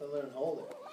to learn holding.